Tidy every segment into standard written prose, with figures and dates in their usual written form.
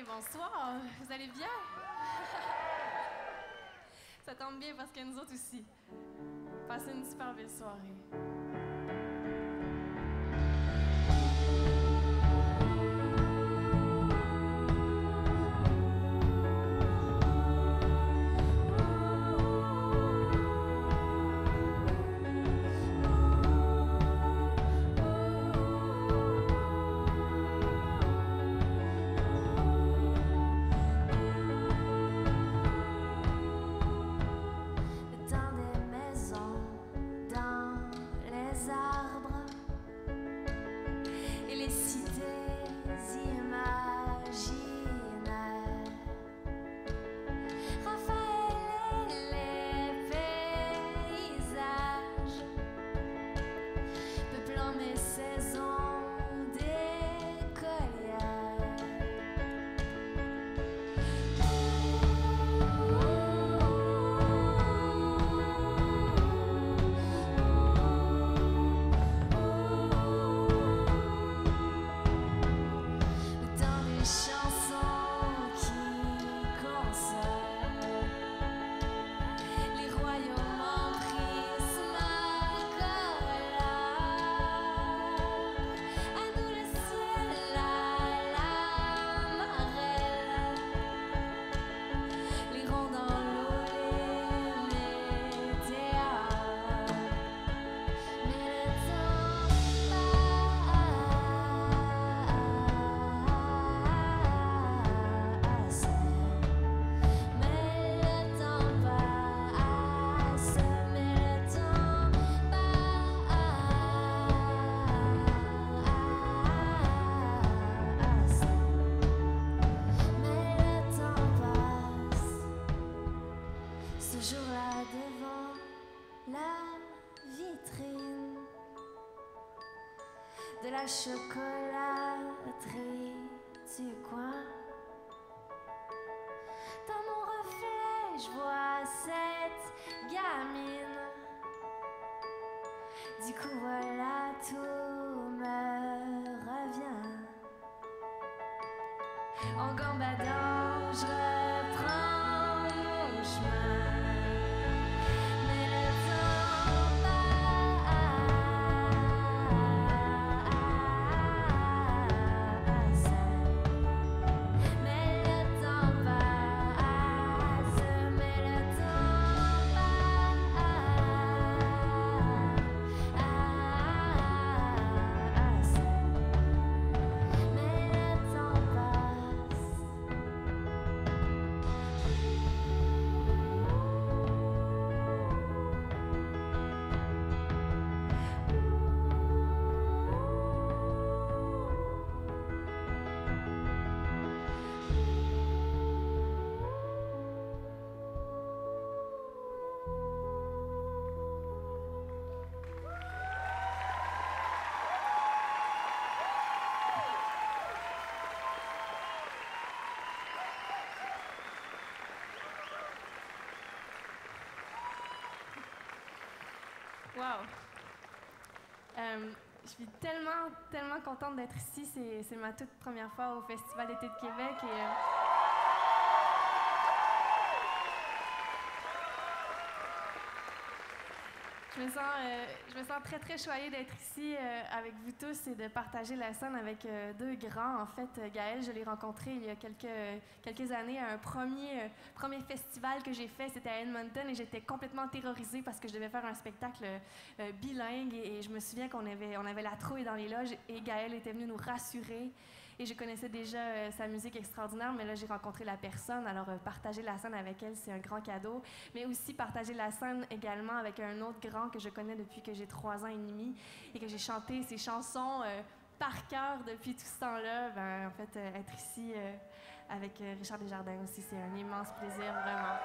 et bonsoir. Vous allez bien? Ça tombe bien parce que nous autres aussi. Passez une super belle soirée. La chocolaterie du coin. Dans mon reflet, je vois cette gamine. Du coup, voilà, tout me revient. En gambadant, je reprends mon chemin. Wow! Je suis tellement contente d'être ici. C'est ma toute première fois au Festival d'été de Québec. Et, je me sens très, très choyée d'être ici avec vous tous et de partager la scène avec deux grands. En fait, Gaëlle, je l'ai rencontrée il y a quelques années à un premier festival que j'ai fait. C'était à Edmonton et j'étais complètement terrorisée parce que je devais faire un spectacle bilingue. Et je me souviens qu'on avait la trouille dans les loges et Gaëlle était venue nous rassurer. Et je connaissais déjà sa musique extraordinaire, mais là, j'ai rencontré la personne. Alors, partager la scène avec elle, c'est un grand cadeau. Mais aussi, partager la scène également avec un autre grand que je connais depuis que j'ai 3 ans et demi et que j'ai chanté ses chansons par cœur depuis tout ce temps-là. Ben, en fait, être ici avec Richard Desjardins aussi, c'est un immense plaisir, vraiment.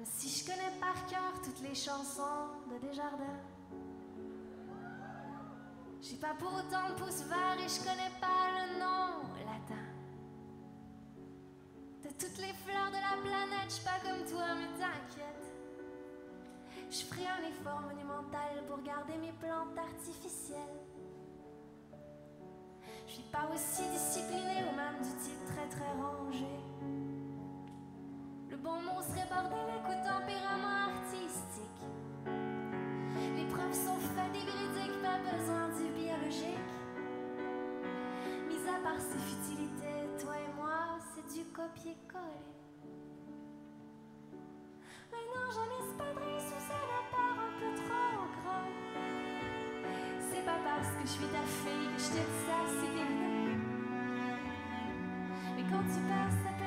Comme si je connais par cœur toutes les chansons de Desjardins. J'ai pas pour autant de pouce vert et je connais pas le nom latin. De toutes les fleurs de la planète, je suis pas comme toi, mais t'inquiète. Je ferai un effort monumental pour garder mes plantes artificielles. Je suis pas aussi disciplinée ou même du type très très rangée. Le bon mot serait bordélique ou tempérament artistique. Les preuves sont faites et véridiques, pas besoin du biologique. Mis à part ses futilités, toi et moi, c'est du copier-coller. Mais non, j'en espadrille sous un appart un peu trop grand. C'est pas parce que je suis ta fille que je te dis ça, c'est évident. Mais quand tu passes